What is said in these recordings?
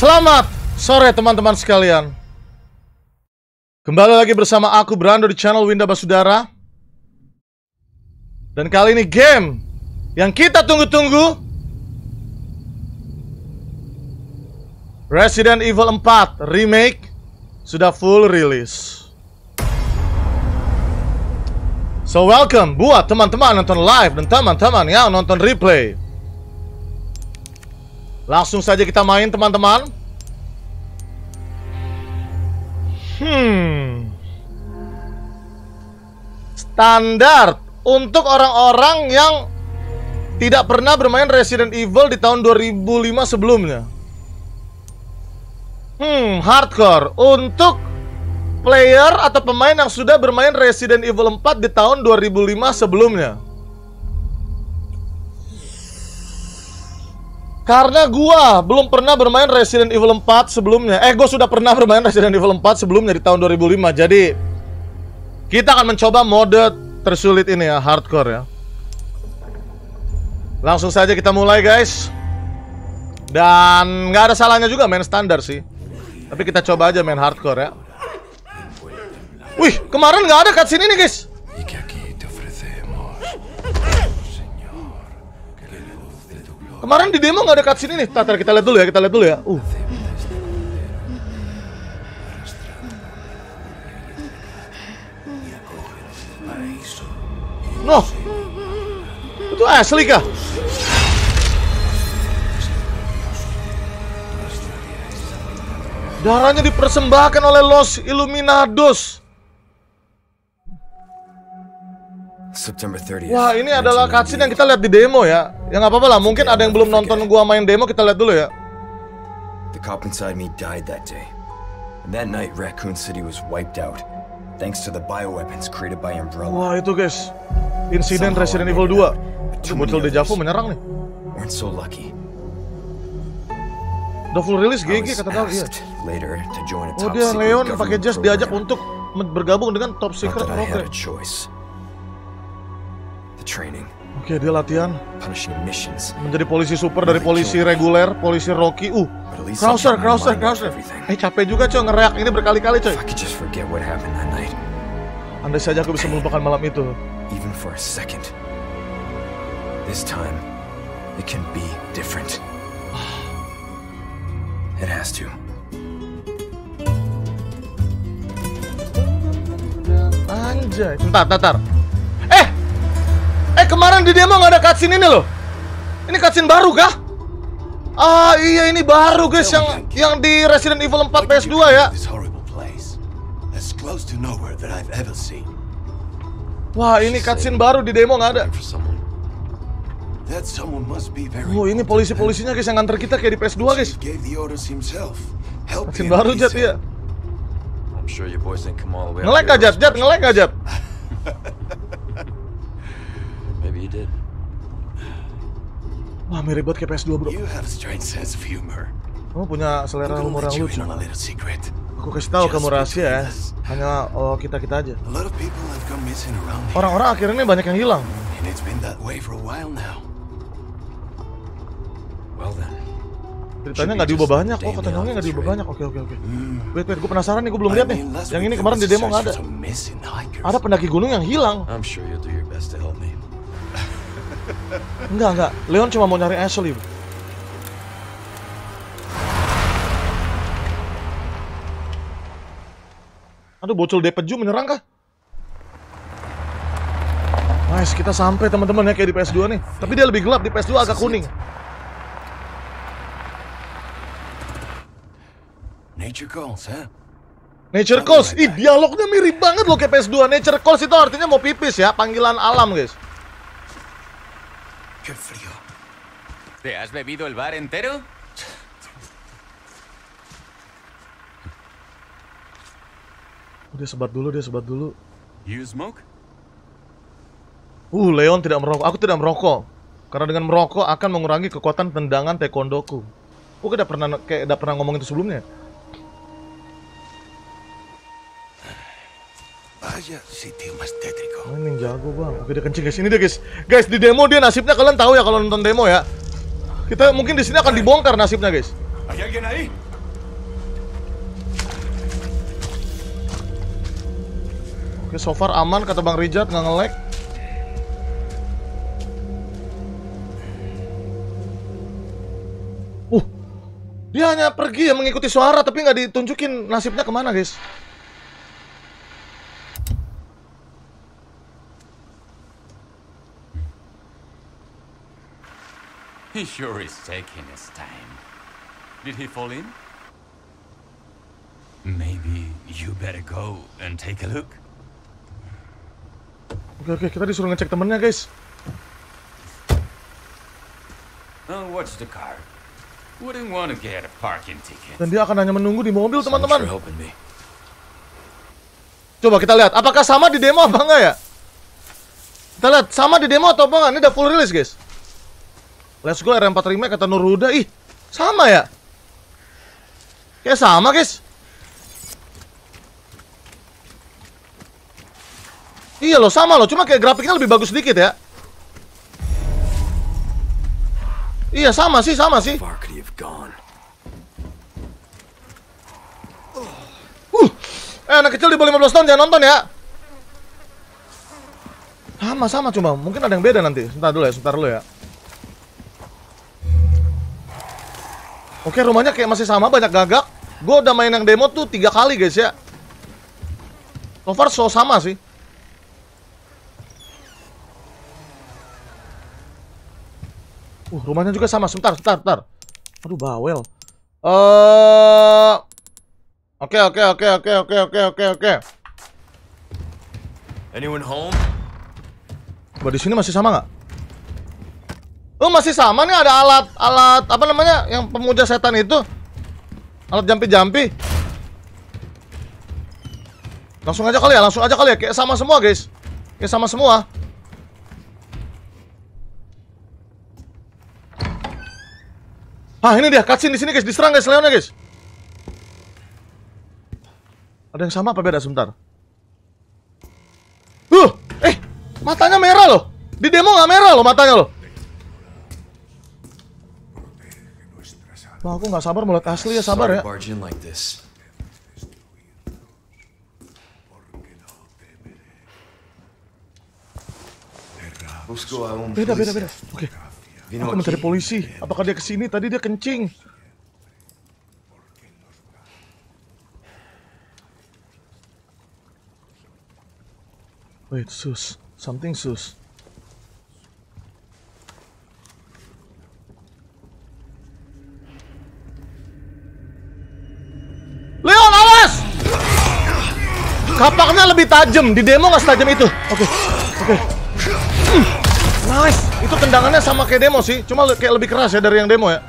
Selamat sore teman-teman sekalian. Kembali lagi bersama aku Brando di channel Windah Basudara. Dan kali ini game yang kita tunggu-tunggu, Resident Evil 4 Remake sudah full rilis. So welcome buat teman-teman nonton live dan teman-teman yang nonton replay. Langsung saja kita main teman-teman. Standar untuk orang-orang yang tidak pernah bermain Resident Evil di tahun 2005 sebelumnya. Hardcore untuk player atau pemain yang sudah bermain Resident Evil 4 di tahun 2005 sebelumnya. Karena gua belum pernah bermain Resident Evil 4 sebelumnya. Gua sudah pernah bermain Resident Evil 4 sebelumnya di tahun 2005. Jadi kita akan mencoba mode tersulit ini ya, hardcore ya. Langsung saja kita mulai guys. Dan nggak ada salahnya juga main standar sih. Tapi kita coba aja main hardcore ya. Wih, kemarin nggak ada cutscene ini guys. Kemarin di demo nggak ada cutscene ini. Tatar kita lihat dulu ya, No, itu Ashley kah? Darahnya dipersembahkan oleh Los Illuminados. September 30th. Wah, ini adalah cutscene yang kita lihat di demo ya. Ya nggak apa-apa lah, mungkin ada yang belum nonton gua main demo, kita lihat dulu ya. The cop inside me died that day. And that night Raccoon City was wiped out thanks to the bioweapons created by Umbrella. Wah, itu guys. Insiden Resident Evil 2. Muncul deja vu menyerang nih. Weren't so lucky. Udah full rilis GG kata dia. Oh, dia Leon pakai jas diajak untuk bergabung dengan top secret program. Oke, dia latihan menjadi polisi super dari polisi reguler, polisi Rocky. Krauser. Capek juga coy ngereak ini berkali-kali coy. Andai saja aku bisa melupakan malam itu. Even for a second. This time it can be different. It has to. Anjay, Tatar. Kemarin di demo nggak ada cutscene ini loh. Ini cutscene baru kah? Ah iya, ini baru guys yang di Resident Evil 4 PS2 ya. Wah, ini cutscene baru di demo nggak ada. Oh, ini polisi-polisinya guys yang nganter kita kayak di PS2 guys. Cutscene baru Jat ya. Nge-lag gak Jat? Nge-lag gak Jat? Wah, mirip banget kayak PS2 bro. Kamu punya selera humor yang lucu. Aku kasih tahu kamu rahasia ya. Hanya kita-kita aja. Orang-orang akhirnya banyak yang hilang. Ceritanya nggak diubah banyak. Oh, kata nyongnya nggak diubah banyak. Oke. Wait, gue penasaran nih, gue belum lihat nih. Yang ini kemarin di demo nggak ada. Ada pendaki gunung yang hilang. Enggak. Leon cuma mau nyari Ashley. Aduh, bocil depeju menyerang kah? Nice, kita sampai teman-teman ya kayak di PS2 nih. Tapi dia lebih gelap, di PS2 agak kuning. Nature calls, huh? Nature calls. Ih, dialognya mirip banget loh kayak PS2. Nature calls itu artinya mau pipis ya, panggilan alam, guys. Qué frío. ¿Te has bebido el bar entero? Dia sebat dulu. You smoke? Leon tidak merokok. Aku tidak merokok. Karena dengan merokok akan mengurangi kekuatan tendangan taekwondoku. Aku udah pernah ngomong itu sebelumnya. Ini jago bang. Oke, dia kencing guys. Ini dia guys. Guys, di demo dia nasibnya kalian tahu ya kalau nonton demo ya. Kita mungkin di sini akan dibongkar nasibnya guys. Oke, so far aman kata Bang Rijat, nggak nge-lag. Dia hanya pergi ya, mengikuti suara, tapi nggak ditunjukin nasibnya kemana, guys. He sure is taking his time. Did he fall in? Maybe you better go and take a look. Oke, kita disuruh ngecek temennya, guys. I'll watch the car. Wouldn't want to get a parking ticket. Dan dia akan hanya menunggu di mobil, teman-teman. Coba kita lihat, apakah sama di demo apa enggak ya? Kita lihat, sama di demo atau enggak? Ini udah full release, guys. Let's go R4 Remake kata Nur Huda. Ih, sama ya? Kayak sama, guys. Iya loh, sama loh. Cuma kayak grafiknya lebih bagus sedikit ya. Iya, sama sih, sama sih. Anak kecil di bawah 15 tahun jangan nonton ya. Sama-sama, cuma mungkin ada yang beda nanti. Sebentar dulu ya, sebentar dulu ya. Oke, rumahnya kayak masih sama, banyak gagak. Gue udah main yang demo tuh 3 kali, guys ya. So far so sama sih. Rumahnya juga sama. Sebentar. Aduh, bawel. Oke. Anyone home? Coba di sini masih sama nggak? Masih sama nih, ada alat apa namanya yang pemuja setan itu, alat jampi. Langsung aja kali ya, kayak sama semua, guys. Kayak sama semua. Ini dia cutscene di sini, guys. Diserang, guys, Leonnya, guys. Ada yang sama apa beda? Sebentar. Matanya merah loh. Di demo nggak merah loh matanya loh. Wah, aku nggak sabar melihat Ashley ya, sabar ya. Beda. Oke. Aku mencari polisi. Apakah dia kesini? Tadi dia kencing. Wait, sus. Something sus. Leon, awas! Kapaknya lebih tajam. Di demo nggak setajam itu. Oke. Nice. Itu tendangannya sama kayak demo sih, cuma kayak lebih keras ya dari yang demo ya.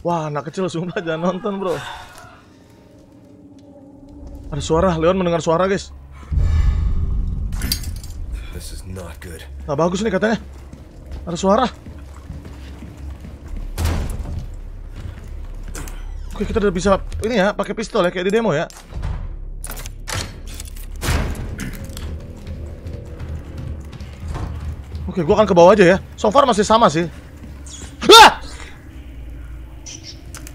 Wah, anak kecil sumpah jangan nonton, bro. Ada suara. Leon mendengar suara, guys. This is not good. Nggak bagus nih katanya. Ada suara. Oke, kita udah bisa ini ya, pakai pistol ya kayak di demo ya. Oke, gua akan ke bawah aja ya. So far masih sama sih. Hah!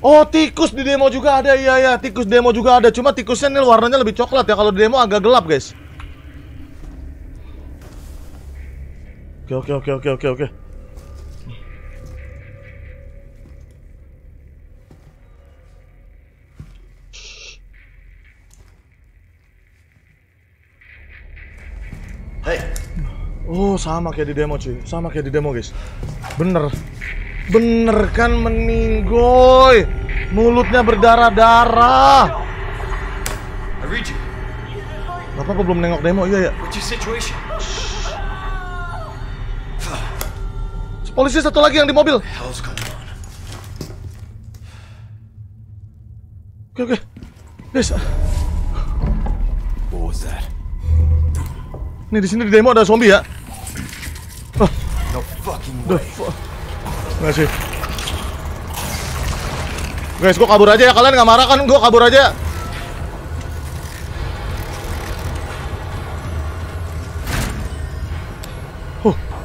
Oh, tikus di demo juga ada. Iya, tikus demo juga ada. Cuma tikusnya ini warnanya lebih coklat ya. Kalau di demo agak gelap, guys. Oke. Sama kayak di demo, cuy. Sama kayak di demo, guys. Bener kan, meninggoy. Mulutnya berdarah-darah. Bapak kok belum nengok demo? Iya ya. Polisi satu lagi yang di mobil. Oke. Guys. Nih, di sini di demo ada zombie ya. Nggak sih, guys, gue kabur aja ya. Kalian nggak marah kan? Gue kabur aja.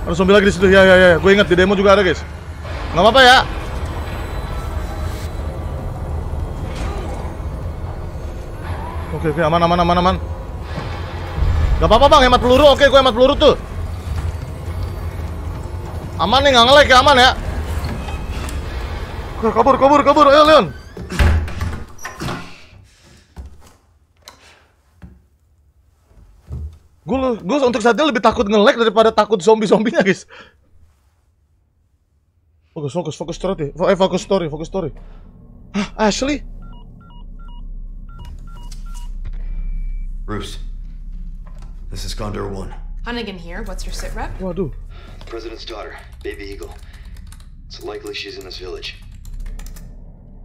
Ada zombie lagi di situ. Ya. Gue ingat di demo juga ada, guys. Nggak apa-apa ya. oke, aman. Gak apa-apa bang, hemat peluru. Oke, gue hemat peluru tuh. Aman nih, gak nge-lag ya, aman ya. Kabur, ayo Leon. Gue untuk saatnya lebih takut nge-lag daripada takut zombie-zombinya, guys. Fokus story. Hah, Ashley. Bruce, this is Condor One. Hunnigan here. What's your sit rep? Waduh. President's daughter, baby eagle. It's likely she's in this village.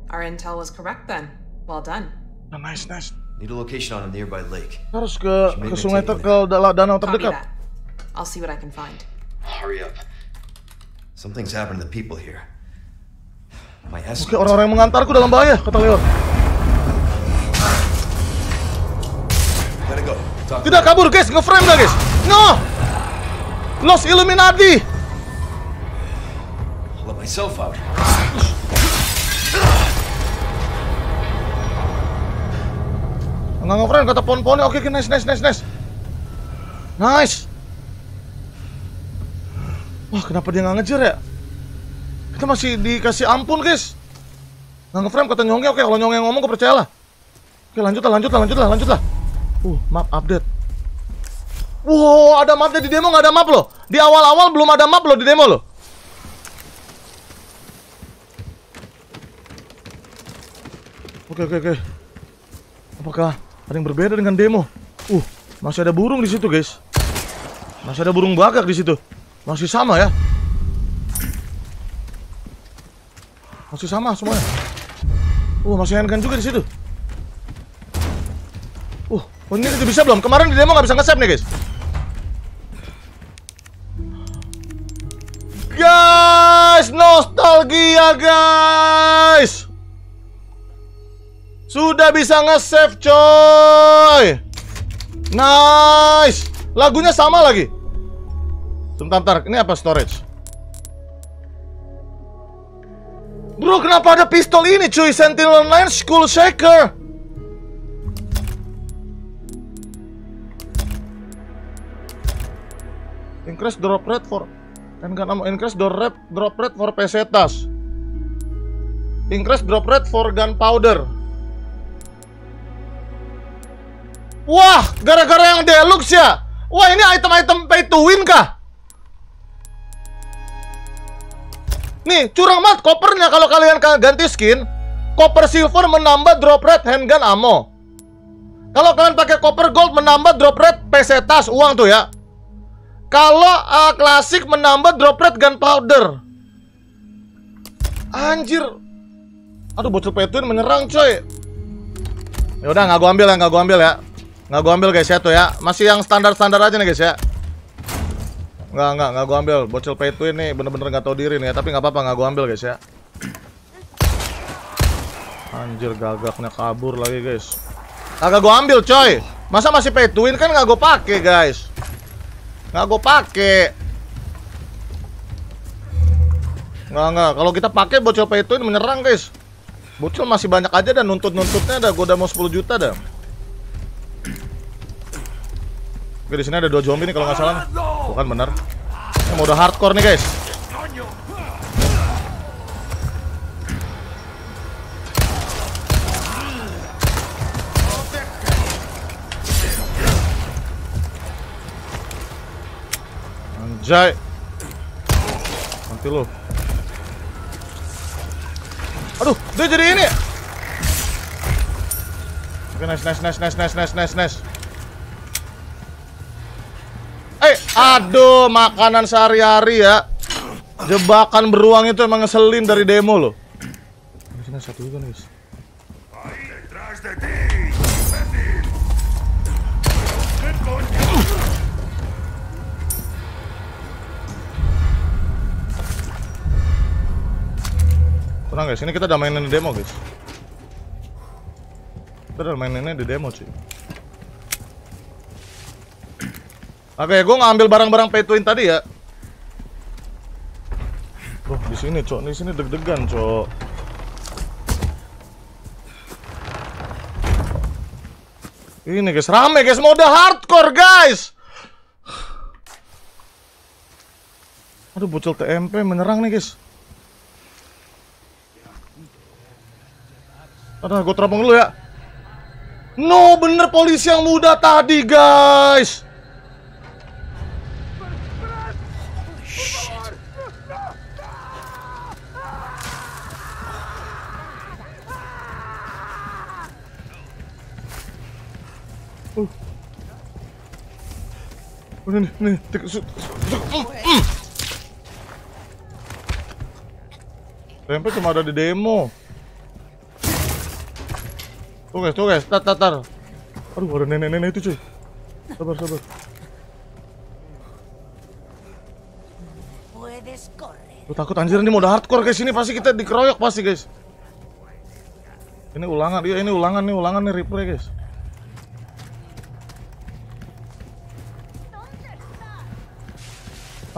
Our intel was correct then. Well done. Oh, nice. Need a location on a nearby lake. Harus ke sungai terdekat, danau terdekat. I'll see what I can find. Hurry up. Something's happened to the people here. My escort. Oke, orang-orang yang mengantarku dalam bahaya, kata Leon. Tidak, kabur guys, nge-frame dah guys. No. Los Illuminati. Let myself out. Enggak nge-frame kata pon-ponnya. Oke, nice. Nice. Wah, kenapa dia nggak ngejar ya? Kita masih dikasih ampun guys. Nggak nge-frame kata Nyongnya. Oke, kalau Nyongnya ngomong gue percayalah. Oke, lanjutlah. Map update. Wow, ada mapnya. Di demo nggak ada map loh. Di awal-awal belum ada map loh di demo loh. Oke. Apakah ada yang berbeda dengan demo? Masih ada burung di situ, guys. Masih ada burung bagak di situ. Masih sama ya. Masih sama semuanya. Masih handgun juga di situ. Ini udah bisa belum? Kemarin di demo nggak bisa nge-save nih guys. Guys, nostalgia guys. Sudah bisa nge-save coy. Nice. Lagunya sama lagi. Sebentar, ini apa storage? Bro, kenapa ada pistol ini cuy? Sentinel Online School Shaker. Increase drop rate for pesetas. Increase drop rate for gunpowder. Wah, gara-gara yang deluxe ya. Wah, ini item-item pay to win kah? Nih, curang banget kopernya. Kalau kalian ganti skin, koper silver menambah drop rate handgun ammo. Kalau kalian pakai koper gold menambah drop rate pesetas uang tuh ya. Kalau klasik menambah drop rate gunpowder. Anjir. Aduh, bocil petuin menyerang coy. Ya udah, nggak gua ambil ya. Nggak gua ambil guys ya tuh ya. Masih yang standar-standar aja nih guys ya. Nggak gua ambil. Bocil petuin nih bener-bener nggak tahu diri nih ya. Tapi nggak apa-apa, nggak gua ambil guys ya. Anjir, gagaknya kabur lagi guys. Kagak gua ambil coy. Masa masih petuin kan nggak gua pakai guys. Nggak gue pake. Kalau kita pakai bocil petuin menyerang guys. Bocil masih banyak aja dan nuntutnya ada. Gue udah mau 10 juta dah. Oke, di sini ada 2 zombie nih kalau nggak salah. Bukan bener. Ini mau udah hardcore nih guys. Jai, nanti lo. Aduh, dia jadi ini. Oke, nice. Aduh, makanan sehari-hari ya. Jebakan beruang itu emang ngeselin dari demo lo. Di sini satu juga guys. Tenang guys, ini kita udah mainin di demo guys. Cuy. Oke, gue ngambil barang-barang pay to win tadi ya. Loh, di sini cok, di sini deg-degan cok. Ini guys, rame guys, mode hardcore guys. Aduh, bocil TMP menyerang nih guys. Aduh, gue teropong dulu ya. No, bener polisi yang muda tadi guys. Shit. Nih, TMP cuma ada di demo. Tuh guys, tar. Aduh, ada nenek-nenek itu cuy. Sabar. Gue takut anjir, ini mode hardcore guys, ini pasti kita dikeroyok pasti guys. Ini ulangan, iya ini ulangan nih, replay guys.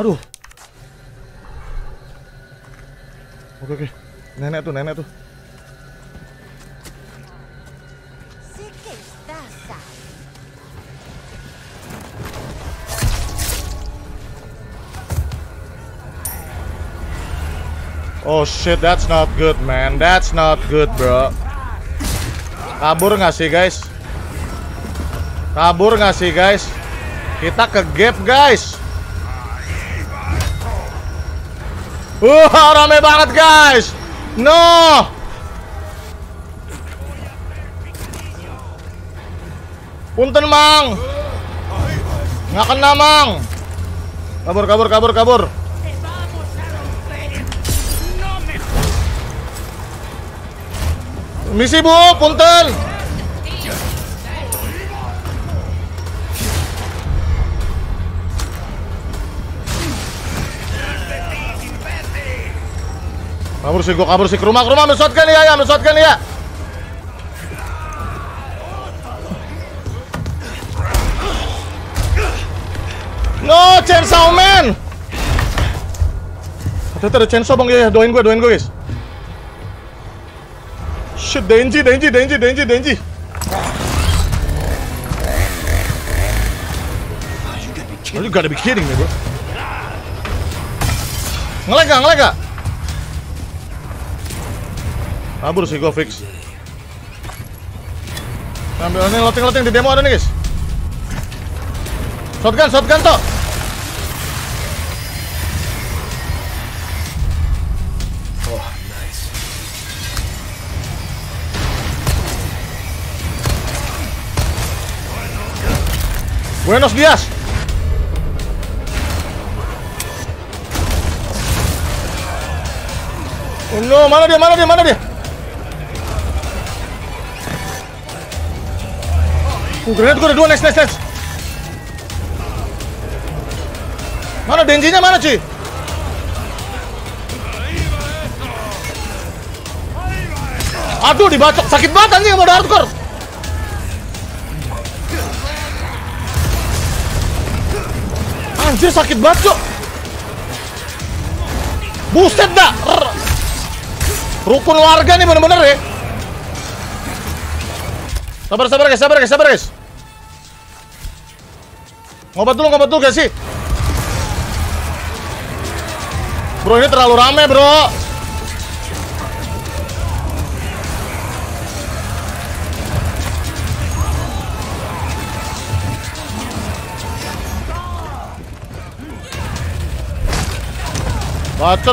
Aduh. Oke. Nenek tuh. Oh shit, that's not good man. That's not good, bro. Kabur nggak sih guys? Kita ke gap guys. Rame banget guys. No. Punten mang. Nggak kena mang. Kabur. Misi bu, punten. Kabur sih, ke rumah, ambil shotgun ya. No, chainsaw man. Ternyata ada chainsaw bang, ya, doain gue guys. Shit, Denji. Oh, you gotta be kidding me, bro. Ngelag gak? Kabur sih, gue fix. Ambil ini, loteng di demo ada nih guys. Shotgun toh. Buenos dias. Oh no, mana dia? Granat gue ada dua, next. Mana denjinya, mana cuy? Aduh, dibacok, sakit banget anjing, mode hardcore. Anjir sakit banget cok. Buset dah. Rukun warga nih bener-bener ya. Sabar guys. Ngobat dulu guys sih. Bro ini terlalu rame bro.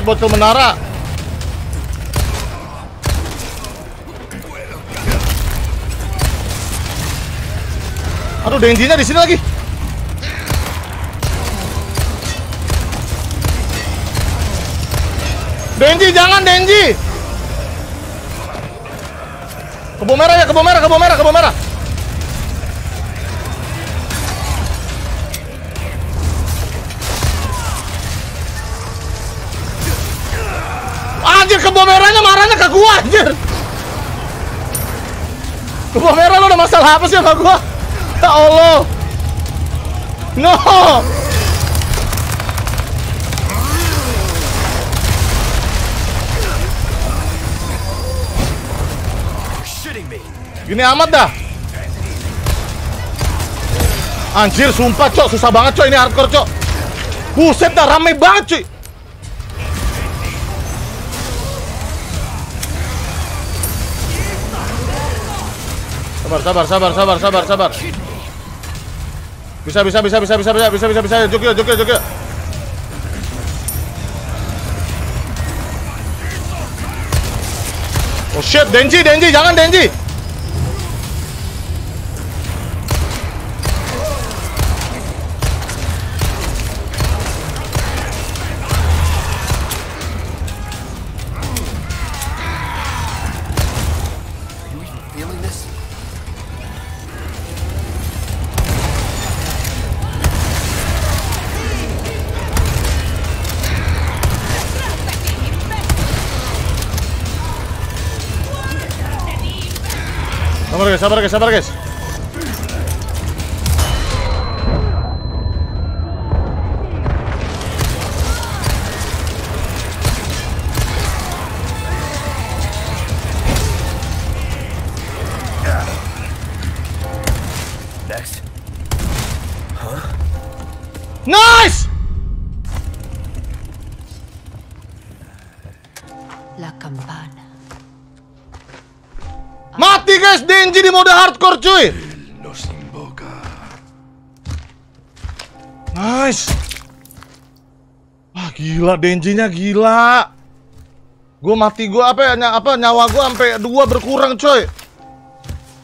Bocor menara. Aduh, denjinya di sini lagi. Denji jangan denji. Kebo merah. Kebo merahnya marahnya ke gua anjir. Kebo merah lo ada masalah apa sih sama gua? Ya Allah. No. Gini amat dah. Anjir, sumpah cok, susah banget cok, ini hardcore cok. Buset dah, rame banget cuy. Sabar. Bisa. Jokil. Oh shit, Denji, jangan Denji. Sabar guys. Next. Huh? Nice. La campana. Mati guys, Denji di mode hardcore cuy. Nice. Wah gila, Denjinya gila. Gue mati, gue apa nyawa gue sampai 2 berkurang cuy.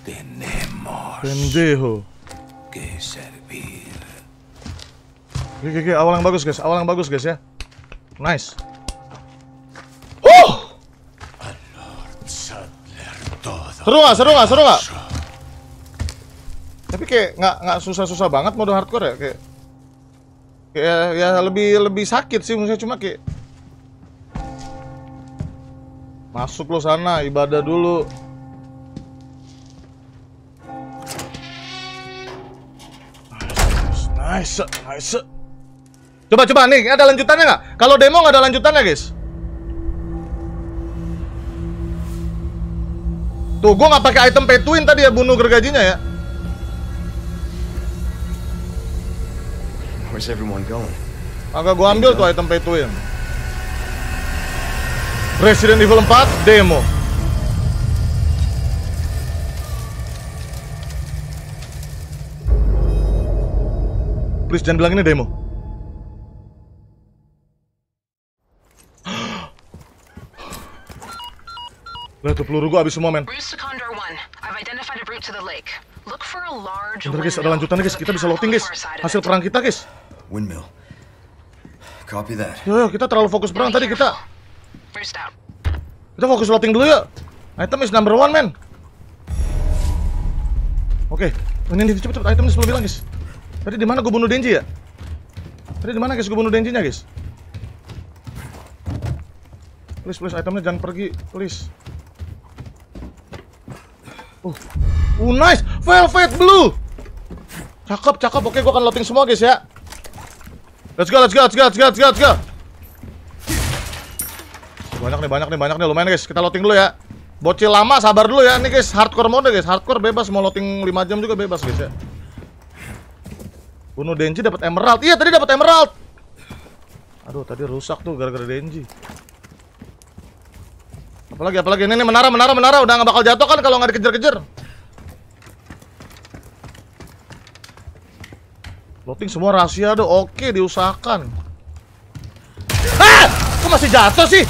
Pendejo. Oke, awal yang bagus guys ya. Nice. Seru gak? Tapi kayak nggak susah-susah banget mode hardcore ya, kayak ya lebih sakit sih maksudnya, cuma kayak masuk lo sana ibadah dulu. Nice. Coba nih, ada lanjutannya nggak? Kalau demo nggak ada lanjutannya guys. Tuh, gue nggak pakai item petuin tadi ya, bunuh gergajinya ya. Maka gue ambil tuh item petuin. Resident Evil 4 demo. Please jangan bilang ini demo. Itu peluru gua habis semua men. Condor One, I've identified a route to the lake. Look for a large windmill. Guys, ada lanjutannya guys. Kita bisa looting guys. Hasil perang kita guys. Windmill. Copy that. Yo, kita terlalu fokus perang tadi kita. Kita fokus looting dulu yuk. Item is number 1 men. Oke, ini cepet-cepet item sebelum bilang guys. Tadi di mana gua bunuh Denji ya? Tadi di mana guys gua bunuh Denjinya guys? Please itemnya jangan pergi, please. Nice, velvet blue. Cakep. Oke, gua akan looting semua guys ya. Let's go. Banyak nih lumayan guys. Kita looting dulu ya. Bocil lama sabar dulu ya. Ini guys hardcore mode guys. Hardcore bebas, mau looting 5 jam juga bebas guys ya. Bunuh Denji dapat emerald. Iya, tadi dapat emerald. Aduh, tadi rusak tuh gara-gara Denji. Apalagi ini nih, menara udah nggak bakal jatuh kan kalau nggak dikejar-kejar. Looting semua rahasia tuh, oke diusahakan. Ah, kok masih jatuh sih?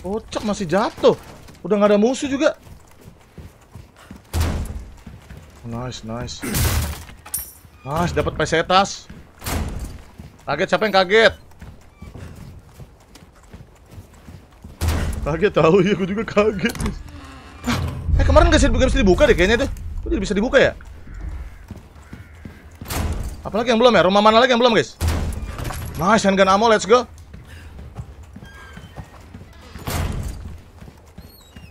Kocak, masih jatuh. Udah nggak ada musuh juga. Nice, dapat pesetas. Kaget, siapa yang kaget? Kaget tahu ya, gue juga kaget. Kemarin gak bisa dibuka deh kayaknya tuh. Kok jadi bisa dibuka ya? Apalagi yang belum ya? Rumah mana lagi yang belum guys? Nice, handgun ammo, let's go.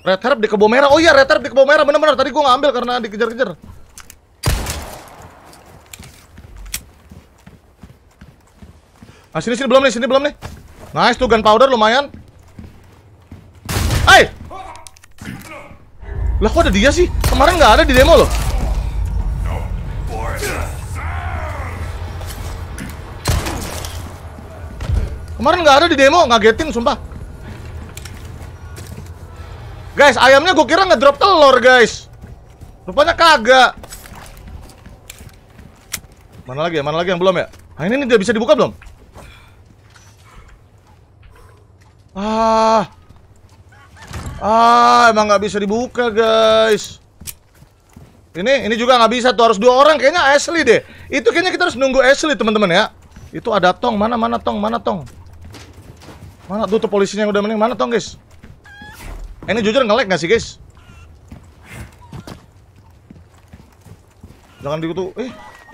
Red herb di kebo merah. Oh iya, red herb di kebo merah, bener-bener tadi gue gak ambil karena dikejar-kejar. Nah sini belum nih. Nice tuh, gunpowder lumayan. Hey! Lah kok ada dia sih? Kemarin nggak ada di demo loh. Kemarin nggak ada di demo, ngagetin sumpah. Guys, ayamnya gue kira ngedrop telur, guys. Rupanya kagak. Mana lagi ya? Mana lagi yang belum ya? Ah, ini dia bisa dibuka belum? Emang nggak bisa dibuka, guys. Ini juga nggak bisa tuh, harus dua orang kayaknya. Ashley deh. Itu kayaknya kita harus nunggu Ashley, teman-teman ya. Itu ada tong, mana tong, mana tong. Mana tuh polisinya yang udah mending, mana tong, guys. Ini jujur nge-lag nggak sih, guys? Jangan dikutu.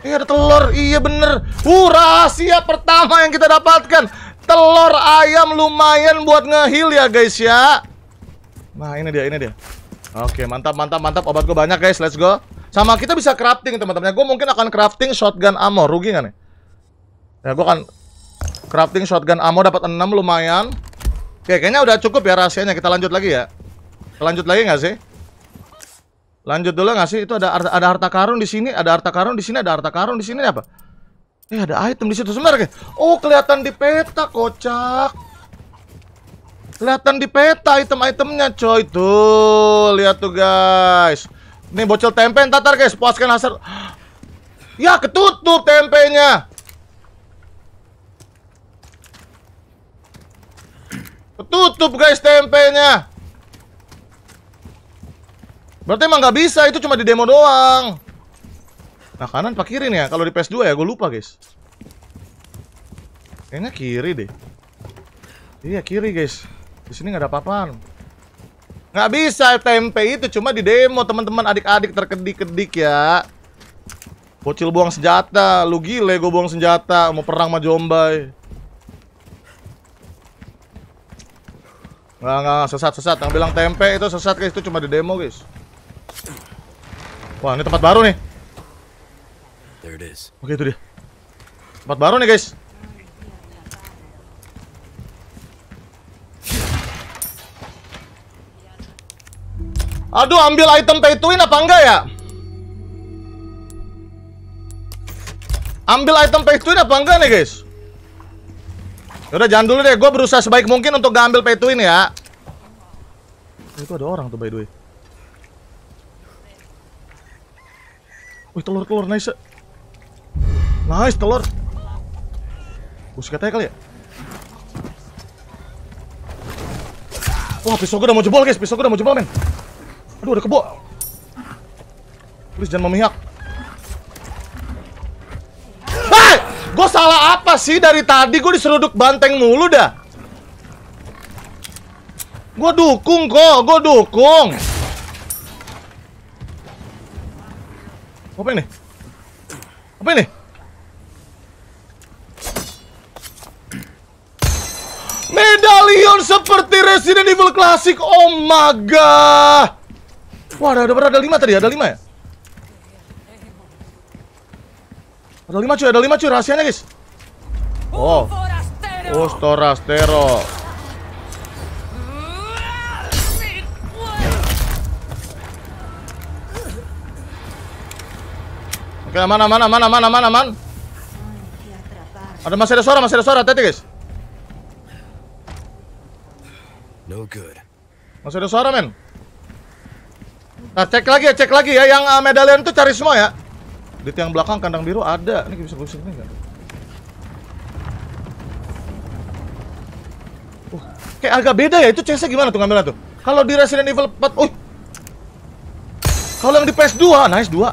Ada telur. Iya bener. Rahasia pertama yang kita dapatkan. Telur ayam lumayan buat nge-heal ya, guys ya. Nah, ini dia, ini dia. Oke, mantap. Obat gue banyak, guys. Let's go. Sama kita bisa crafting, teman-teman. Gue mungkin akan crafting shotgun ammo. Rugi nggak nih? Ya, gue akan crafting shotgun ammo, dapat 6 lumayan. Oke, kayaknya udah cukup ya rahasianya. Kita lanjut lagi ya. Lanjut lagi nggak sih? Lanjut dulu nggak sih? Itu ada harta karun di sini, ada harta karun di sini, ada harta karun di sini apa? Ada item di situ sebenarnya. Oh, kelihatan di peta, kocak. Kelihatan di peta item-itemnya, coy. Tuh, lihat tuh, guys. Nih bocil tempe tatar, guys. Puaskan hasrat. Ya, ketutup tempenya. Ketutup, guys, tempenya. Berarti emang nggak bisa, itu cuma di demo doang. Nah, kanan pak kiri nih ya, kalau di PS2 ya, gue lupa, guys. Kayaknya kiri deh. Iya, kiri, guys. Di sini nggak ada apa-apaan. Nggak bisa, tempe itu cuma di demo, teman-teman, adik-adik terkedik-kedik ya. Bocil buang senjata, lu gile gue buang senjata, mau perang sama Jombay. Nggak, sesat. Yang bilang tempe itu sesat, guys, itu cuma di demo, guys. Wah, ini tempat baru nih. Oke, itu dia. Tempat baru nih, guys. Aduh, ambil item pay to win apa enggak ya? Ambil item pay to win apa enggak nih, guys? Yaudah, jangan dulu deh. Gue berusaha sebaik mungkin untuk gak ambil pay to win ya. Itu ada orang tuh, by the way. Wih, telur-telur, nice. Nice, telur. Busik katanya kali ya. Wah, pisau gue udah mau jebol, guys. Pisau gue udah mau jebol, men. Aduh, ada kebo. Please, jangan memihak. Hei! Gue salah apa sih dari tadi? Gue diseruduk banteng mulu dah. Gue dukung kok, gue dukung. Apa ini? Apa ini? Medalion seperti Resident Evil klasik. Oh my god. Wah, ada 5 tadi, ada 5 ya? Ada 5 cuy, rahasianya, guys. Oh. Storastero. Oke, aman. Ada masih ada suara, hati-hati, guys. No good. Masih ada suara, men. Nah, cek lagi ya. Yang medalion tuh cari semua ya. Di tiang belakang kandang biru ada. Ini bisa busuk nih enggak? Kayak agak beda ya. Itu CS-nya gimana tuh ngambilnya tuh? Kalau di Resident Evil 4, kalau yang di PS2, nice 2.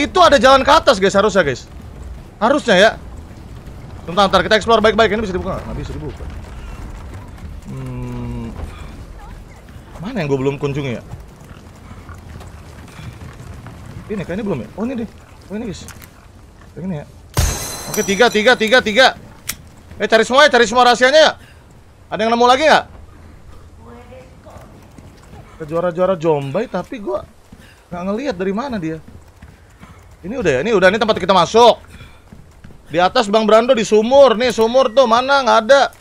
Itu ada jalan ke atas, guys, harusnya, guys. Harusnya ya. Bentar, kita explore baik-baik. Ini bisa dibuka enggak? Enggak bisa dibuka. Mana yang gue belum kunjungi ya? Ini kayaknya belum ya? Oh, ini deh. Oh, ini, guys. Yang ini ya. Oke, 3. Cari semua rahasianya ya. Ada yang nemu lagi nggak? Juara-juara Jombay, tapi gua nggak ngelihat dari mana dia. Ini udah, ini tempat kita masuk. Di atas Bang Brando di sumur. Nih, sumur tuh mana nggak ada.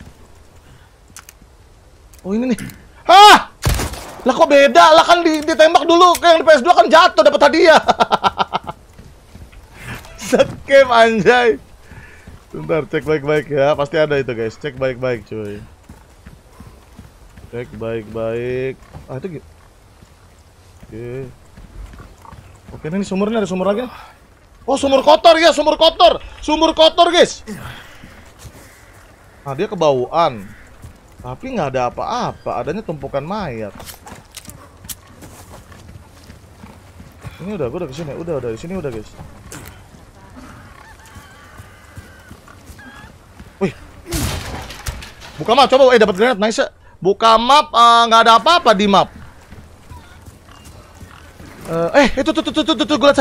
Oh, ini nih. Hah! Lah kok beda? Lah kan ditembak dulu, kayak yang di PS2 kan jatuh dapat hadiah. Set game anjay. Bentar, cek baik-baik ya. Pasti ada itu guys, cek baik-baik cuy. Cek baik-baik. Ah itu gitu. Oke. Oke, ini sumurnya, ada sumur lagi. Oh, sumur kotor ya, sumur kotor. Sumur kotor guys. Nah, dia kebauan. Tapi nggak ada apa-apa, adanya tumpukan mayat. Ini udah, gue udah kesini, udah di sini udah guys. Wih, buka map, coba, dapat granat, nice. Buka map, nggak ada apa-apa di map. Itu tuh, gue liat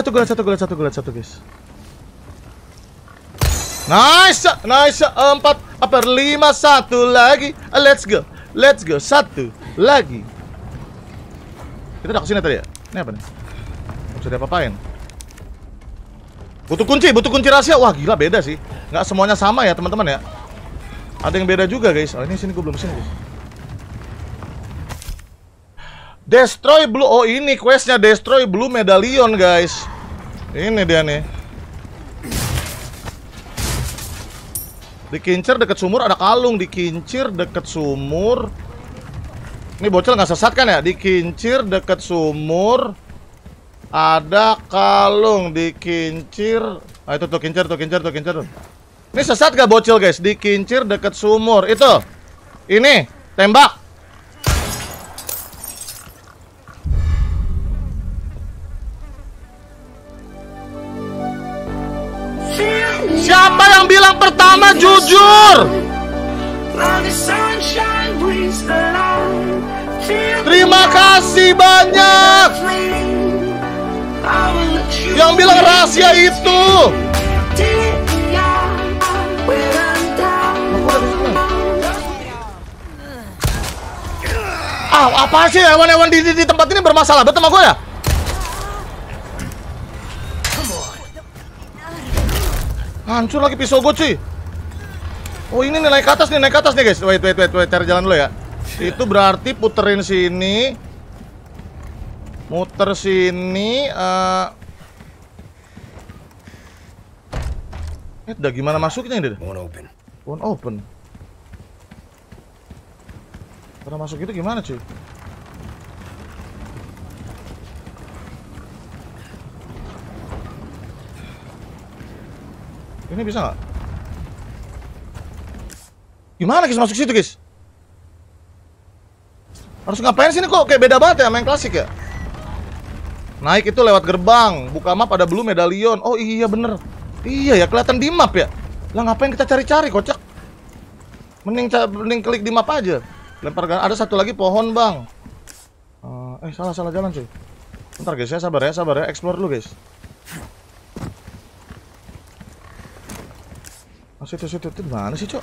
satu guys. Nice, 4, 5, 1 lagi, let's go, 1 lagi. Kita udah kesini tadi ya, ini apa nih? Bisa diapa-apain? Butuh kunci rahasia. Wah gila, beda sih. Nggak semuanya sama ya teman-teman ya. Ada yang beda juga guys. Oh ini sini, gue belum sini guys. Destroy blue. Oh ini questnya, destroy blue medallion guys. Ini dia nih. Dikincir deket sumur, ada kalung. Dikincir deket sumur. Ini bocil nggak sesat kan ya? Dikincir deket sumur, ada kalung, dikincir. Ah itu tuh, kincir. Ini sesat gak bocil guys? Dikincir deket sumur. Itu. Ini, tembak. Siapa yang bilang pertama jujur? Terima kasih banyak yang bilang rahasia itu. Apa sih hewan-hewan di tempat ini bermasalah? Betul sama gue ya? Hancur lagi pisau gue cuy. Oh ini nih, naik ke atas nih guys. Wait, cari jalan dulu ya. Itu berarti puterin sini, muter sini. Udah gimana masuknya ini? Won't open. Cara masuk itu gimana cuy? Ini bisa nggak? Gimana guys masuk situ guys? Harus ngapain sini kok? Kayak beda banget ya, main klasik ya. Naik itu lewat gerbang, buka map ada blue medallion. Oh iya bener. Iya ya, kelihatan di map ya. Lah ngapain kita cari-cari kocak? Mending klik di map aja. Lempar granat. Ada satu lagi pohon, Bang. Salah jalan, cuy. Bentar guys, ya sabar ya, explore dulu, guys. Situ mana sih, Cok?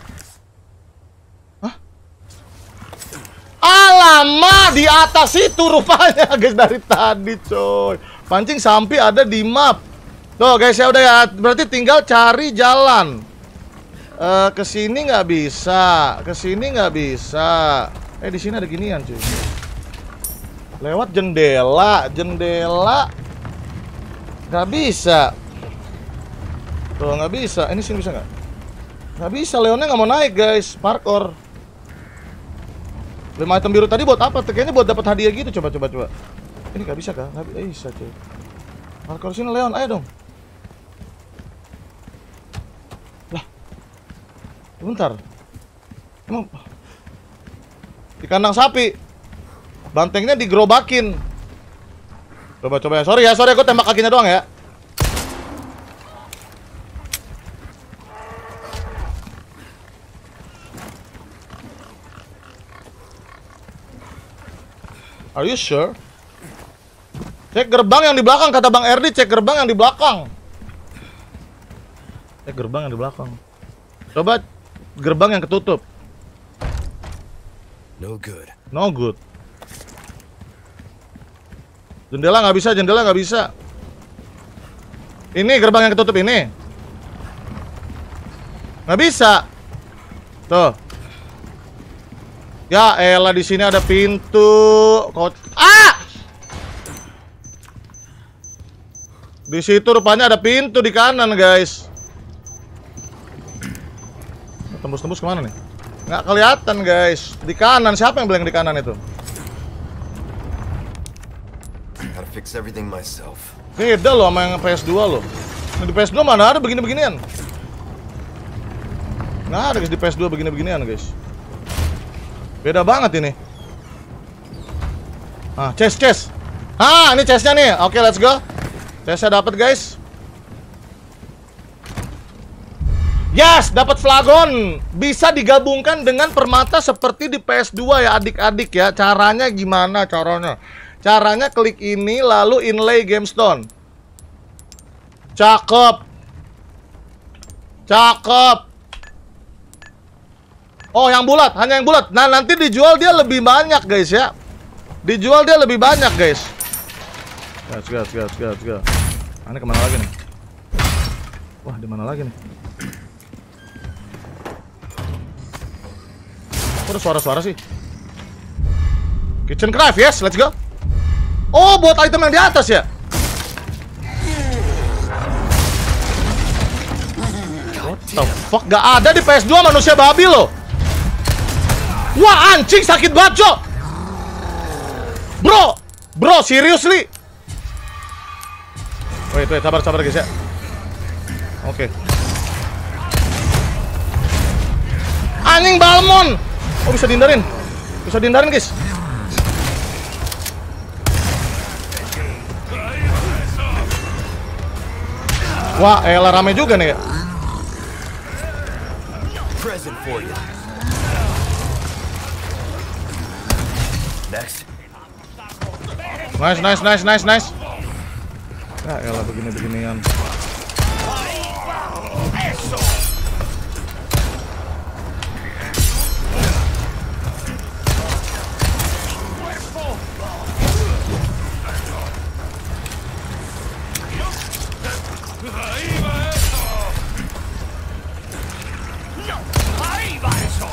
Hah? Alamak, di atas itu rupanya guys dari tadi, coy. Pancing sampai ada di map. Tuh guys ya udah ya, berarti tinggal cari jalan. Kesini nggak bisa, di sini ada ginian cuy. Lewat jendela nggak bisa. Tuh nggak bisa, ini sini bisa nggak? Nggak bisa, Leonnya nggak mau naik guys, parkour. 5 item biru tadi buat apa? Kayaknya buat dapat hadiah gitu. Coba. Ini nggak bisa kah? Nggak bisa cuy. Parkour sini Leon, ayo dong. Lah, bentar. Emang di kandang sapi, bantengnya digerobakin. Coba ya. Sorry, gue tembak kakinya doang ya. Are you sure? Cek gerbang yang di belakang, kata Bang Erdi. Cek gerbang yang di belakang. Coba gerbang yang ketutup. No good. Jendela nggak bisa. Ini gerbang yang ketutup ini. Nggak bisa. Tuh. Ya elah, di sini ada pintu. Di situ rupanya ada pintu di kanan, guys. Tembus-tembus kemana nih? Nggak kelihatan guys. Di kanan, siapa yang blank di kanan itu? Beda loh sama yang PS2 loh. Di PS2 mana ada begini-beginian? Nggak ada guys di PS2 begini-beginian guys. Beda banget ini. Ah, chest. Ah, ini chestnya nih. Oke, let's go. Chestnya dapat guys. Yes, dapat flagon. Bisa digabungkan dengan permata seperti di PS2 ya adik-adik ya. Caranya gimana caranya? Caranya klik ini lalu inlay gemstone. Cakep. Cakep. Oh, yang bulat, hanya yang bulat. Nah, nanti dijual dia lebih banyak guys ya. Dijual dia lebih banyak guys. Gas. Ini kemana lagi nih? Wah, di mana lagi nih? Kok ada suara-suara sih? Kitchen craft, yes, let's go. Oh, buat item yang di atas ya? What the fuck? Gak ada di PS2 manusia babi loh. Wah, anjing sakit banget, cok. Bro, seriously. Wait, sabar guys ya. Oke. Anjing balmon. Oh, bisa dihindarin. Guys. Wah, elah rame juga nih ya. Nice. Ya, elah begini-beginian.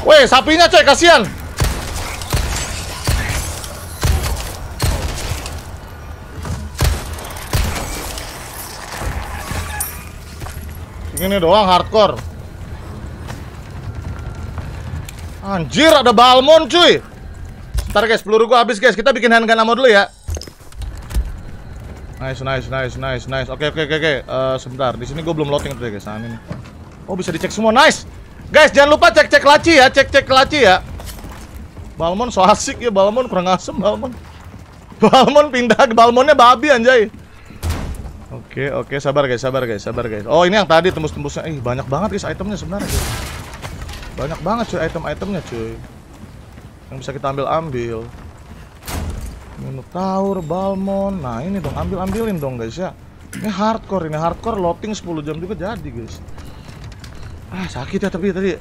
Weh, sapinya coy, kasihan. Ini doang hardcore. Anjir, ada balmon cuy. Ntar guys, peluru gua habis guys. Kita bikin handgun ammo dulu ya. Nice. Oke. Sebentar, di sini gua belum loading tadi guys. Nah, ini. Oh, bisa dicek semua. Nice. Guys, jangan lupa cek-cek laci ya, cek-cek laci ya. Balmon so asik ya, balmon kurang asem balmon. Balmon pindah ke balmonnya babi anjay. Oke, sabar guys. Oh, ini yang tadi tembus-tembusnya. Ih, banyak banget guys itemnya sebenarnya. Guys. Banyak banget cuy item-itemnya cuy. Yang bisa kita ambil. Minotaur, balmon. Nah, ini dong ambilin dong guys ya. Ini hardcore loading 10 jam juga jadi guys. Ah, sakit ya tadi.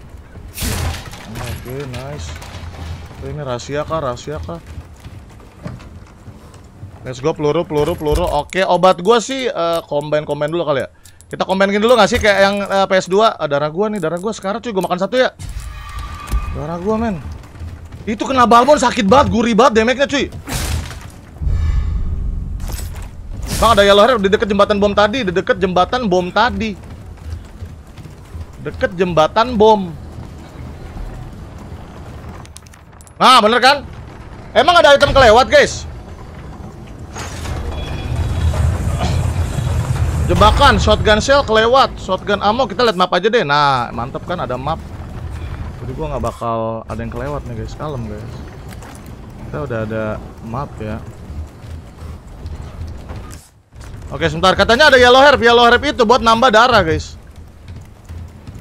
Oke, nice. Ini rahasia kah? Let's go, peluru. Oke, obat gua sih combine dulu kali ya. Kita combine dulu gak sih kayak yang PS2? Ah, darah gua sekarang cuy, gua makan satu ya. Darah gua, men. Itu kena balmon sakit banget, gurih banget damage-nya cuy. Bang, ada yellow hair di deket jembatan bom tadi. Deket jembatan bom. Nah, bener kan? Emang ada item kelewat, guys? Jebakan, shotgun shell kelewat. Shotgun ammo, kita lihat map aja deh. Nah, mantep kan ada map. Jadi gua nggak bakal ada yang kelewat nih, guys. Kalem, guys. Kita udah ada map ya. Oke, sebentar. Katanya ada yellow herb. Yellow herb itu buat nambah darah, guys.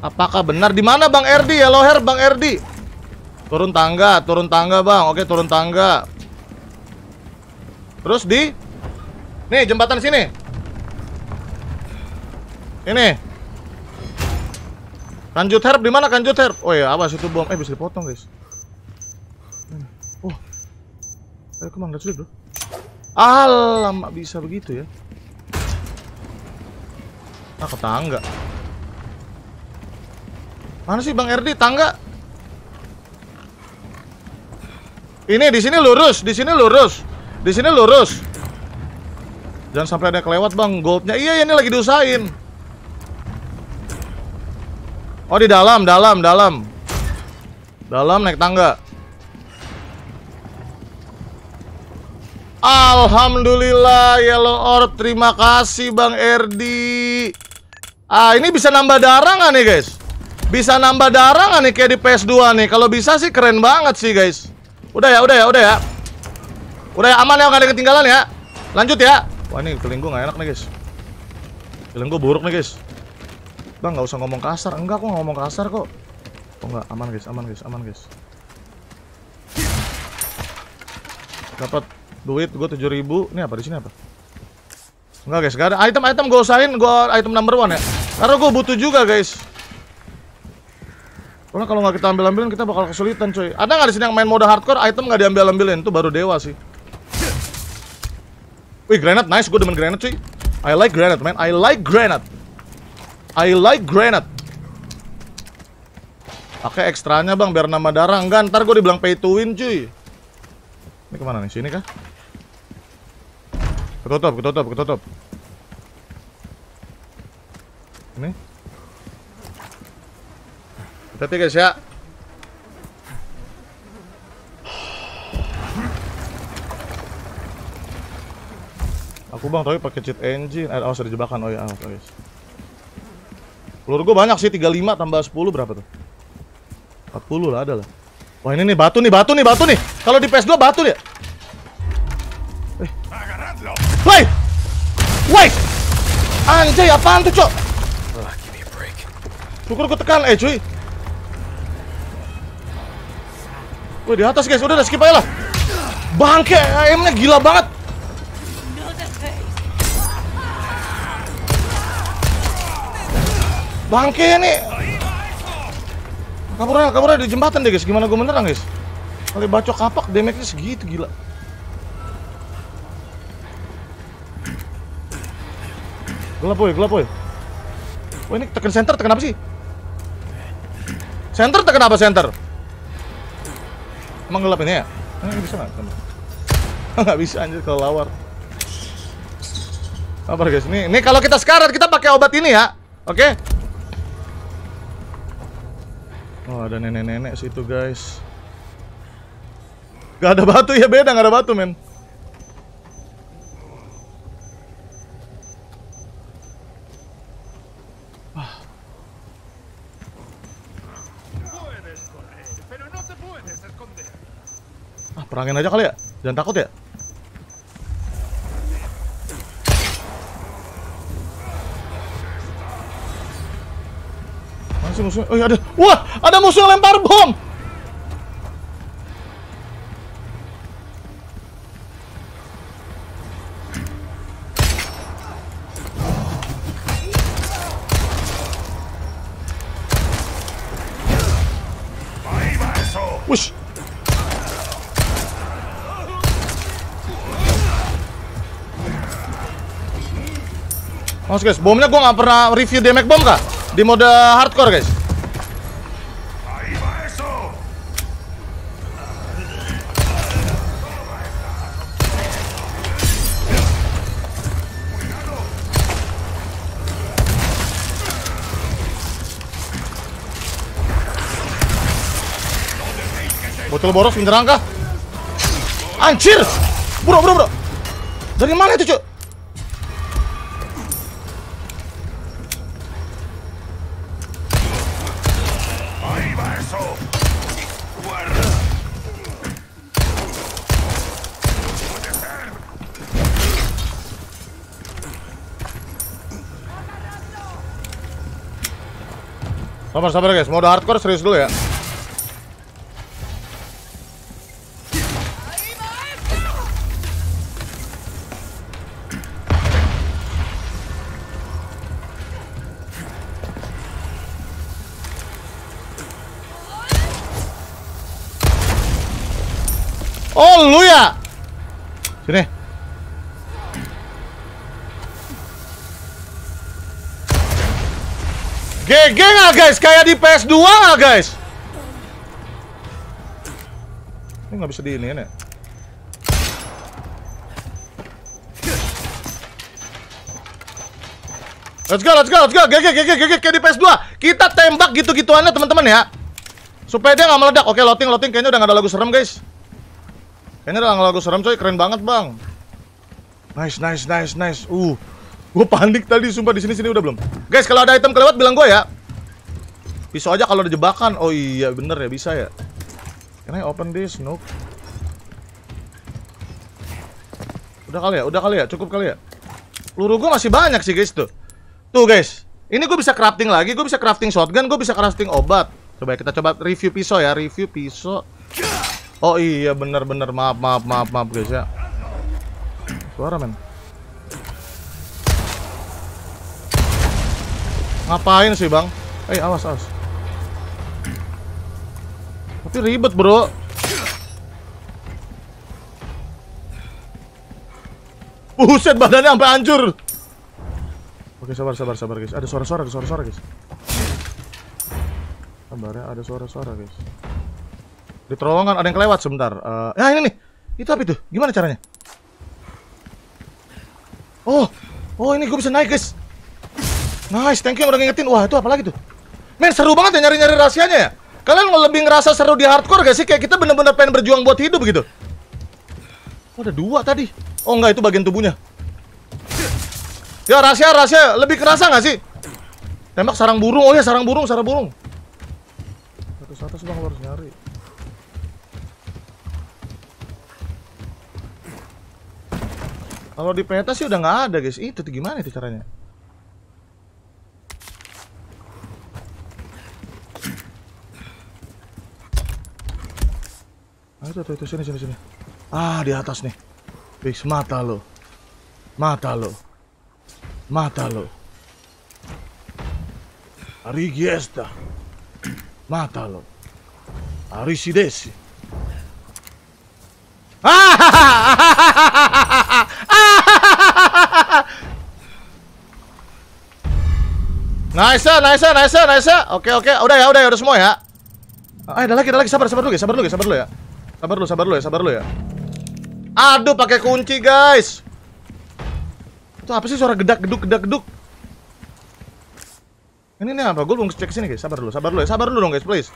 Apakah benar? Di mana Bang Erdi? Yellow hair Bang Erdi. Turun tangga Bang. Oke, turun tangga. Terus di nih jembatan sini. Ini. Kanjut herb di mana kanjut herb? Oh ya, awas itu bom. Bisa dipotong, guys. Oh. Kemana sih, Bro? Alamak, bisa begitu ya. Ah, ke tangga. Mana sih Bang Erdi tangga? Ini di sini lurus. Jangan sampai ada kelewat Bang goldnya. Iya, ini lagi diusahain. Oh, di dalam. Dalam naik tangga. Alhamdulillah yellow orb. Terima kasih Bang Erdi. Ah, ini bisa nambah darah nggak nih guys? Bisa nambah darah nggak nih kayak di PS2 nih? Kalau bisa sih keren banget sih guys. Udah ya. Udah ya, aman ya, nggak ada ketinggalan ya. Lanjut ya. Wah, ini feeling gue nggak enak nih guys. Feeling gue buruk nih guys. Bang, nggak usah ngomong kasar. Enggak, aku nggak ngomong kasar kok. Oh enggak, aman guys. Dapat duit gue 7.000. Ini apa di sini apa? Enggak guys, gak ada item-item gue usahain gua item number 1 ya. Karena gue butuh juga guys. Karena kalau nggak kita ambil-ambilin kita bakal kesulitan coy. Ada nggak di sini yang main mode hardcore item nggak diambil-ambilin? Itu baru dewa sih. Wih, granat nice, gue demen granat cuy. I like granat man, I like granat. Pakai ekstranya bang, biar nama darah. Enggak, ntar gue dibilang pay to win cuy. Ini kemana nih? Sini kah? Ketutup. Ini. Hati-hati guys ya. Aku bang tapi pakai cheat engine. Oh, sudah jebakan. Oh ya, guys. Peluru gue banyak sih, 35 tambah 10 berapa tuh? 40 lah, ada lah. Wah, ini nih batu nih. Kalau di PS2 batu dia. Play. Wait. Anjay, apaan tuh, Cok? Syukur gue tekan, cuy. Wih, di atas, guys. Udah skip aja lah. Bangke, aimnya gila banget. Bangke nih. Kaburnya di jembatan deh guys, gimana gue menerang guys. Kali bacok kapak, damage-nya segitu, gila. Gelap boy. Wah, ini tekan center, tekan apa sih? Center, tekan apa center? Emang gelap ini ya? Ini bisa nggak? Nggak bisa anjir kalau lawar. Apa guys, ini kalau kita sekarat, kita pakai obat ini ya. Oke? Oh, ada nenek-nenek situ guys. Gak ada batu ya, beda gak ada batu men. Wah. Ah, perangin aja kali ya, jangan takut ya. Musuh. Oh, ada. Wah, ada musuh lempar bom. Wush. Mas guys, bomnya gua nggak pernah review damage bom kah? Di mode hardcore guys. Botol boros menyerang kah? Anjir! Bro. Dari mana itu, Cuk? Sabar guys, mode hardcore serius dulu ya. Oh, lu ya. Sini. GG nggak guys? Kayak di PS2 nggak guys? Ini nggak bisa diiniin ya? Let's go. GG kayak di PS2. Kita tembak gitu-gituannya teman-teman ya. Supaya dia nggak meledak. Oke, loading kayaknya udah nggak ada lagu serem, guys. Kayaknya udah nggak lagu serem, coy. Keren banget, Bang. Nice. Gue panik tadi, sumpah. Di sini udah belum. Guys, kalau ada item kelewat bilang gue ya. Pisau aja kalau ada jebakan. Oh iya, bener ya, bisa ya. Can I open this? Nope. Udah kali ya, cukup kali ya. Peluru gue masih banyak sih, guys, tuh. Tuh, guys. Ini gue bisa crafting lagi, gue bisa crafting shotgun, gue bisa crafting obat. Coba kita coba review pisau ya, review pisau. Oh iya, bener, maaf, guys ya. Suara, men. Ngapain sih, Bang? Awas. Tapi ribet, bro. Buset, badannya sampai hancur. Oke, sabar, guys. Ada suara-suara, guys. Ada suara-suara, guys. Di terowongan ada yang kelewat sebentar. Ini nih. Itu apa itu? Gimana caranya? Oh, ini gue bisa naik, guys. Nice, thank you yang udah ngingetin. Wah, itu apa lagi tuh? Men, seru banget ya nyari-nyari rahasianya ya. Kalian lebih ngerasa seru di hardcore gak sih? Kayak kita bener-bener pengen berjuang buat hidup gitu. Oh, ada dua tadi. Oh enggak, itu bagian tubuhnya. Ya, rahasia lebih kerasa nggak sih? Tembak sarang burung, oh ya sarang burung. Satu Bang, harus nyari. Kalau di peta sih udah nggak ada, guys. Itu gimana itu caranya? Itu sini. Ah, di atas nih. Fix mata lo. Arigiesta. Mata lo. Arisidesi. Nice. Oke. Udah semua ya. Ada lagi. Sabar dulu ya. Sabar dulu ya. Aduh, pakai kunci, guys. Itu apa sih suara gedak-geduk? Ini apa? Gue belum cek kesini, guys. Sabar dulu dong, guys, please.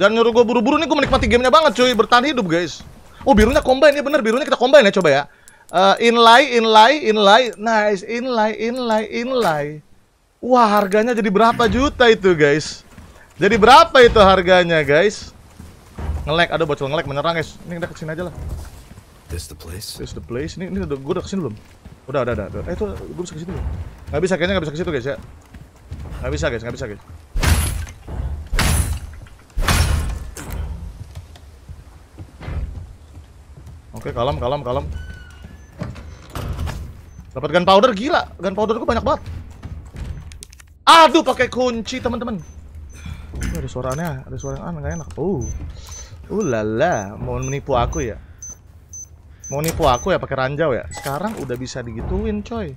Jangan nyuruh gue buru-buru nih, gue menikmati gamenya banget, cuy. Bertahan hidup, guys. Oh, birunya combine ya, bener. Birunya kita combine ya, coba ya. Inlay. Nice, inlay. Wah, harganya jadi berapa juta itu, guys? Jadi berapa itu harganya, guys? Nge-lag, aduh bocil nge-lag, menyerang, guys. Ini kita kesini aja lah. This the place. Ini gue udah kesini belum? Udah. Itu gue bisa kesini belum? Kayaknya nggak bisa kesitu, guys ya. Nggak bisa, guys. Oke, kalem. Dapat gunpowder, gila. Gunpowder gue banyak banget. Aduh, pakai kunci, teman-teman. Ada suaranya, ada suara yang aneh, nggak enak. Ulala, mau menipu aku ya pakai ranjau ya. Sekarang udah bisa digituin, coy.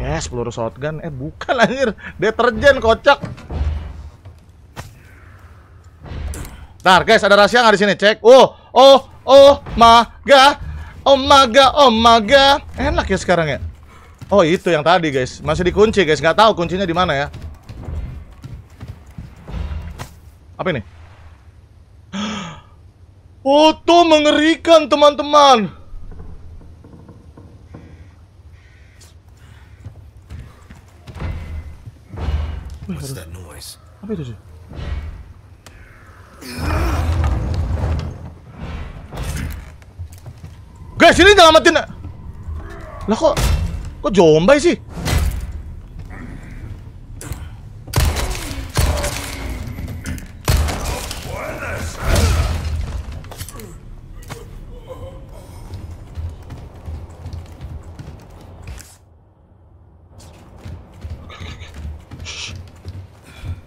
Yes, peluru shotgun. Bukan, anjir. Deterjen, kocak. Ntar, guys, ada rahasia nggak di sini? Cek. Oh my god. Enak ya sekarang ya. Oh, itu yang tadi, guys. Masih dikunci, guys. Nggak tahu kuncinya di mana ya. Apa ini? Foto mengerikan, teman-teman. Apa itu sih? Guys, ini nyelamatin. Lah, kok jombai sih?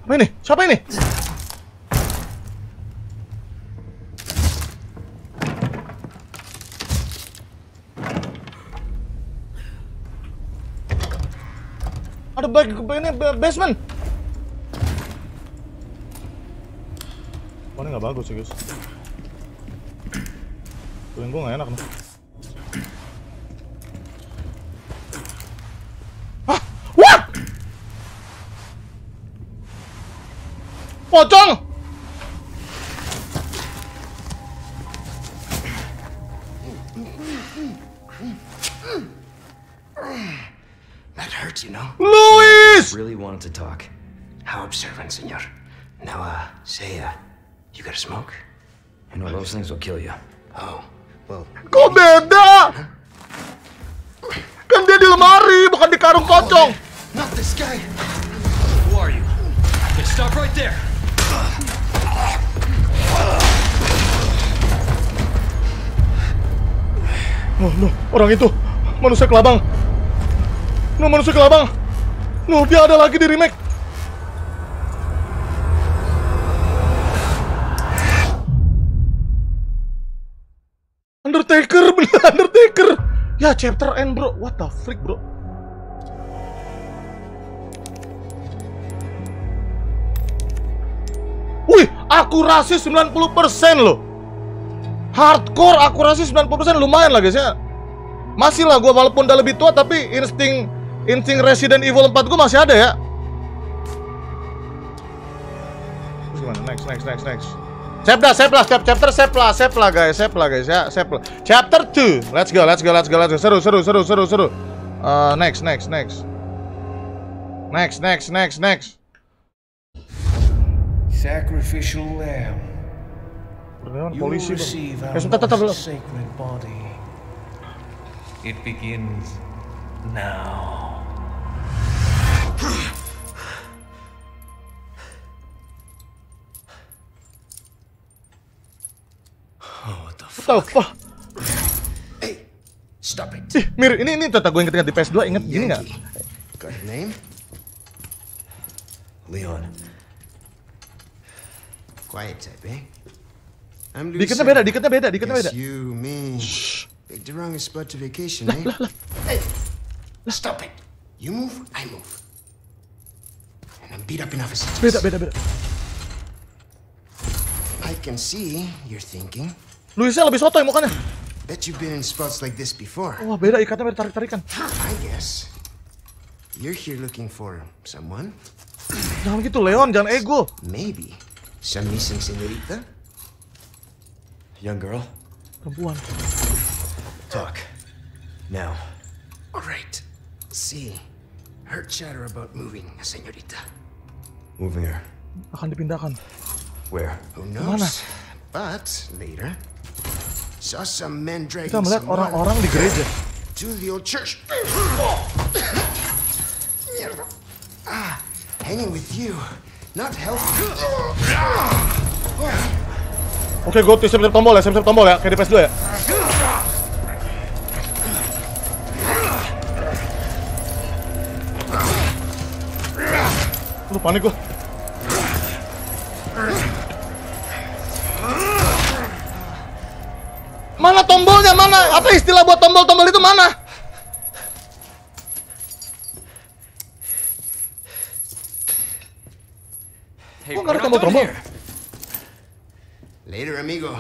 Apa ini? Siapa ini? Ada bug ini basement. Ini nggak bagus sih, guys. Tuh, gue nggak enak nih. Pocong. hurts, you know? Luis! Really wanted to talk. How observant, senor. Now, say, you gotta smoke? You know, those things will kill you. Oh, well... Kok beda? Kan dia di lemari, bukan di karung kocok. Not this guy. Who are you? Let's stop right there. No, no, orang itu. Manusia kelabang. No, manusia kelabang. No, dia ada lagi di remake. Undertaker, bener Undertaker. Ya, chapter end, bro. What the freak, bro. Wih, akurasi 90% loh. Hardcore akurasi 90%, lumayan lah guys ya. Masih lah gue walaupun udah lebih tua, tapi insting Resident Evil 4 gue masih ada ya. Terus gimana? Next. Save lah guys, Chapter 2. Let's go. Seru. Next. Sacrificial lamb. You receive our most sacred body. It begins now. What the fuck? Hey, stop it. Ih, Mir, ini tetap gue inget di PS2, inget gini nggak? Got your name? Leon. Quiet type, eh? I'm Luis. Dikitnya beda. You, me. Big Durang is about to vacation, eh? Hey, stop it. You move, I move. And I'm beat up enough as it is. Beda. I can see you're thinking. Luisnya lebih sotoy mukanya. Bet you've been in spots like this before. Wah, beda ikatnya, beda tarik-tarikan. I guess you're here looking for someone. Jangan gitu, Leon, jangan ego. Maybe some missing señorita. Young girl. Perempuan. Talk. Now. All right. See. Heard chatter about moving, señorita. Moving her. Akan dipindahkan. Where? Who knows? But later. Kita melihat orang-orang di gereja. Oke, gue tuh siap-siap tombol ya, kayak di PS2 ya. Aduh, panik gue. Mana tombolnya? Mana? Apa istilah buat tombol-tombol itu mana? Hey, kok nggak ada tombol-tombol? Later, amigo.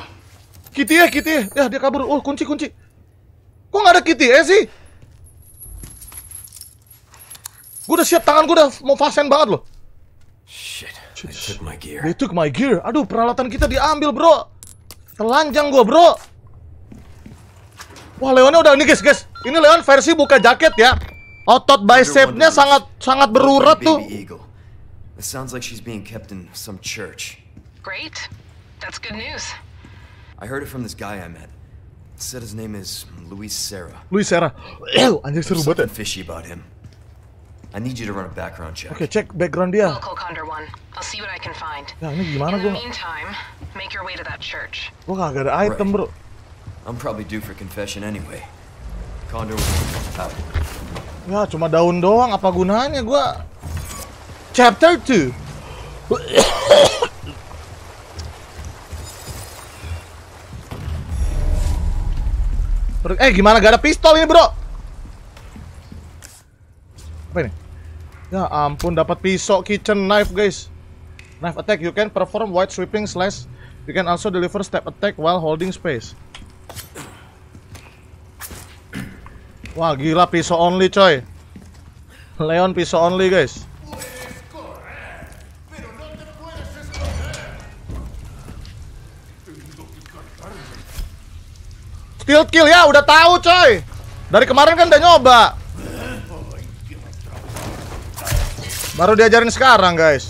Kitty. Ya, dia kabur. Oh, kunci. Kok nggak ada Kitty sih? Gue udah siap, tangan gue udah mau fasen banget loh. Shit. I took my gear. They took my gear. Aduh, peralatan kita diambil, bro. Telanjang gue, bro. Wah, Leonnya udah ini guys. Ini Leon versi buka jaket ya. Otot bicepnya sangat berurat tuh. It sounds like she's being kept in some church. Great. That's good news. I heard it from this guy I met. Said his name is Luis Serra. Anjir, seru banget. Something fishy about him. I need you to run a background check. Oke, cek background dia. Local Condor One. I'll see what I can find. Nah, ini gimana gua? In the meantime, make your way to that church. Gua kagak ada item, bro. I'm probably due for confession anyway. Condor out. Ya, cuma daun doang, apa gunanya gua? Chapter 2. Gimana gak ada pistol ini, bro? Apa ini? Ya ampun, dapat pisau kitchen knife, guys. Knife attack, you can perform wide sweeping slash. You can also deliver step attack while holding space. Wah, gila, pisau only coy. Leon pisau only guys. Stealth kill ya, udah tahu coy. Dari kemarin kan udah nyoba. Baru diajarin sekarang, guys.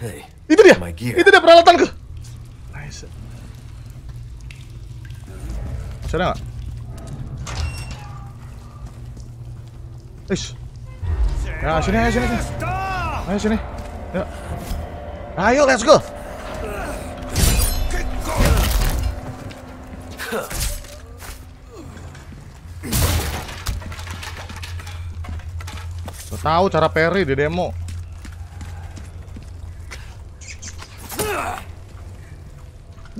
Hey, itu dia. Itu dia peralatanku. Nice. Serang. Ish. Ya, sini, ayo sini. Ayo sini. Ya. Ayo, let's go. Lo tahu cara parry di demo.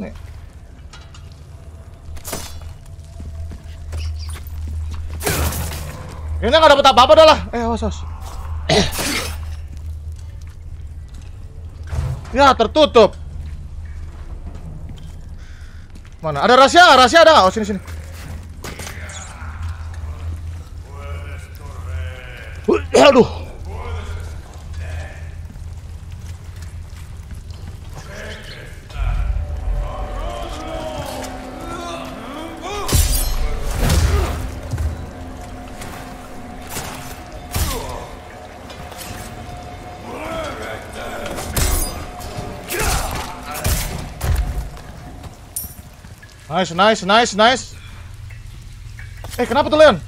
Nih. Ini nggak dapat apa-apa dah lah. Awas, awas. Ya, tertutup. Mana? Ada rahasia? Rahasia ada nggak? Oh, sini, sini. Aduh. Nice, nice, nice, nice. Eh, kenapa tuh Leon?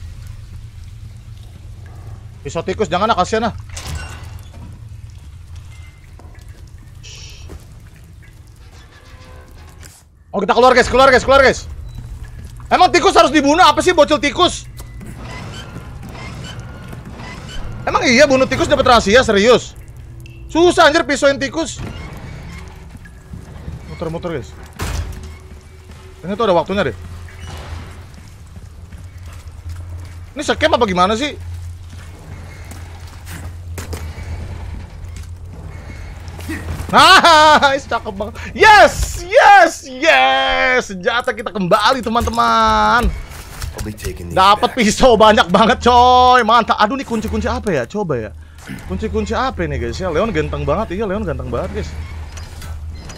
Pisau tikus jangan lah, kasihan lah. Oh, kita keluar guys, keluar guys, keluar guys. Emang tikus harus dibunuh? Apa sih bocil tikus? Emang iya bunuh tikus dapat rahasia, serius? Susah anjir pisauin tikus. Muter-muter guys. Ini tuh ada waktunya deh. Ini scam apa gimana sih? Nice, cakep banget. Yes, yes, yes. Senjata kita kembali, teman-teman. Dapat pisau banyak banget, coy. Mantap. Aduh, nih kunci-kunci apa ya? Coba ya. Kunci-kunci apa nih, guys? Ya, Leon ganteng banget. Iya, Leon ganteng banget, guys.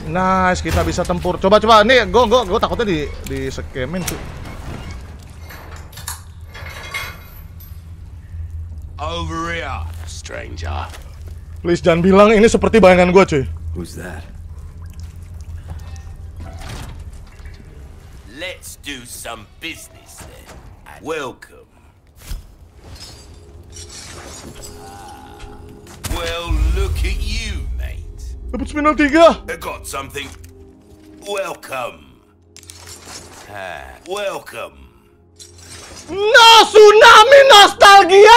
Nice, kita bisa tempur. Coba-coba. Nih, gue takutnya di scamin tuh. Over here, stranger. Please jangan bilang ini seperti bayangan gue, cuy. Who's that? Let's do some business then. Welcome. Well, look at you, mate. Dapat final 3. I got something. Welcome. Welcome. No, tsunami nostalgia.